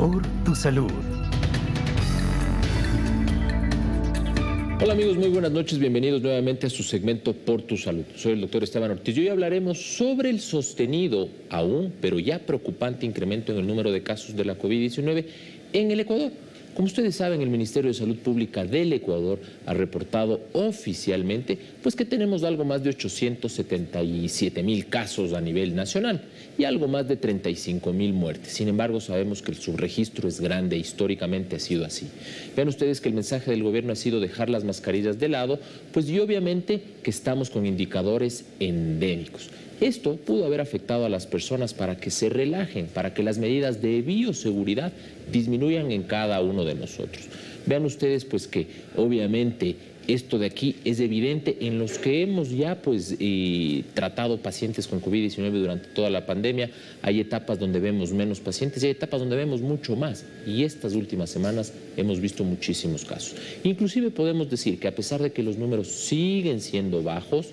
Por tu salud. Hola amigos, muy buenas noches, bienvenidos nuevamente a su segmento Por tu Salud. Soy el doctor Esteban Ortiz y hoy hablaremos sobre el sostenido, aún pero ya preocupante, incremento en el número de casos de la COVID-19 en el Ecuador. Como ustedes saben, el Ministerio de Salud Pública del Ecuador ha reportado oficialmente pues que tenemos algo más de 877.000 casos a nivel nacional y algo más de 35.000 muertes. Sin embargo, sabemos que el subregistro es grande, históricamente ha sido así. Vean ustedes que el mensaje del gobierno ha sido dejar las mascarillas de lado, pues y obviamente que estamos con indicadores endémicos. Esto pudo haber afectado a las personas para que se relajen, para que las medidas de bioseguridad disminuyan en cada uno de nosotros. Vean ustedes pues que obviamente esto de aquí es evidente en los que hemos ya pues tratado pacientes con COVID-19 durante toda la pandemia. Hay etapas donde vemos menos pacientes y hay etapas donde vemos mucho más. Y estas últimas semanas hemos visto muchísimos casos. Inclusive podemos decir que a pesar de que los números siguen siendo bajos,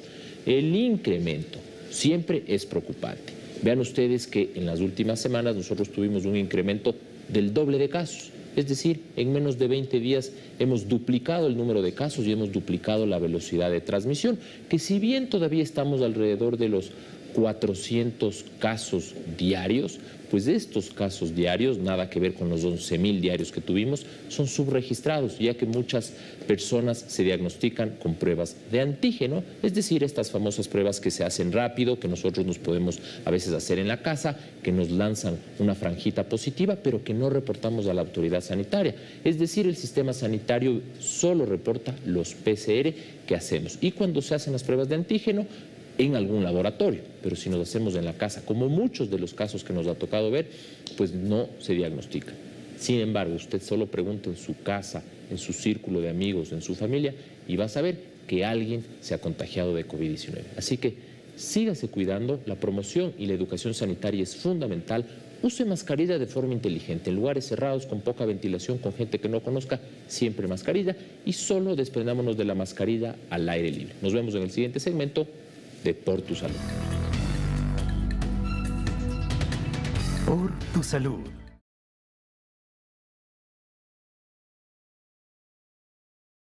el incremento siempre es preocupante. Vean ustedes que en las últimas semanas nosotros tuvimos un incremento del doble de casos. Es decir, en menos de 20 días hemos duplicado el número de casos y hemos duplicado la velocidad de transmisión, que si bien todavía estamos alrededor de los 400 casos diarios, pues estos casos diarios, nada que ver con los 11.000 diarios que tuvimos, son subregistrados, ya que muchas personas se diagnostican con pruebas de antígeno, es decir, estas famosas pruebas que se hacen rápido, que nosotros nos podemos a veces hacer en la casa, que nos lanzan una franjita positiva, pero que no reportamos a la autoridad sanitaria. Es decir, el sistema sanitario solo reporta los PCR que hacemos. Y cuando se hacen las pruebas de antígeno, en algún laboratorio, pero si nos hacemos en la casa, como muchos de los casos que nos ha tocado ver, pues no se diagnostica. Sin embargo, usted solo pregunta en su casa, en su círculo de amigos, en su familia, y va a saber que alguien se ha contagiado de COVID-19. Así que sígase cuidando, la promoción y la educación sanitaria es fundamental. Use mascarilla de forma inteligente, en lugares cerrados, con poca ventilación, con gente que no conozca, siempre mascarilla, y solo desprendámonos de la mascarilla al aire libre. Nos vemos en el siguiente segmento de Por tu Salud. Por tu Salud.